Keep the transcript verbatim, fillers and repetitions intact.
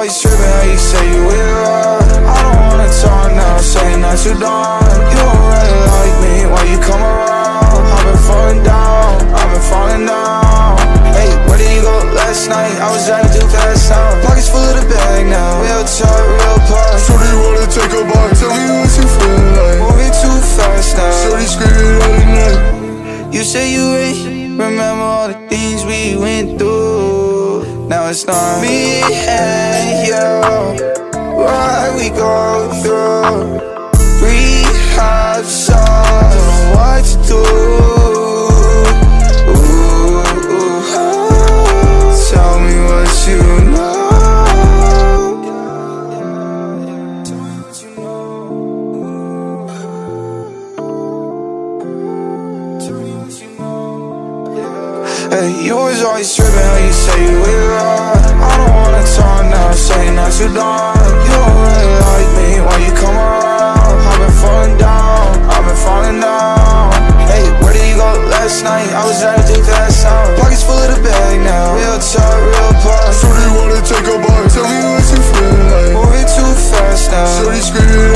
always tripping how you say you with love. I don't wanna talk now, saying that you done. You don't really like me when you come around. I've been falling down, I've been falling down. Hey, where did you go last night? I was driving too fast now. Pockets full of the bag now, real talk, real plot. Shorty wanna take a bite, tell me what you feel like. Moving too fast now, shorty screaming all the night. You say you ain't remember all the things we went through. Now it's not me and you, what we go through. Rehab songs, don't know what to do. Ooh, ooh, ooh. Tell me what you know. Tell me what you know. Tell me what you know. Hey, you was always tripping how you say you with love. I don't wanna talk now, saying that you done. You don't really like me when you come around. I've been falling down, I've been falling down. Hey, where did you go last night? I was driving too fast now. Pockets full of the bag now, real talk, real plot. Shorty wanna take a bite, tell me what you feel like. Moving too fast now, shorty screaming.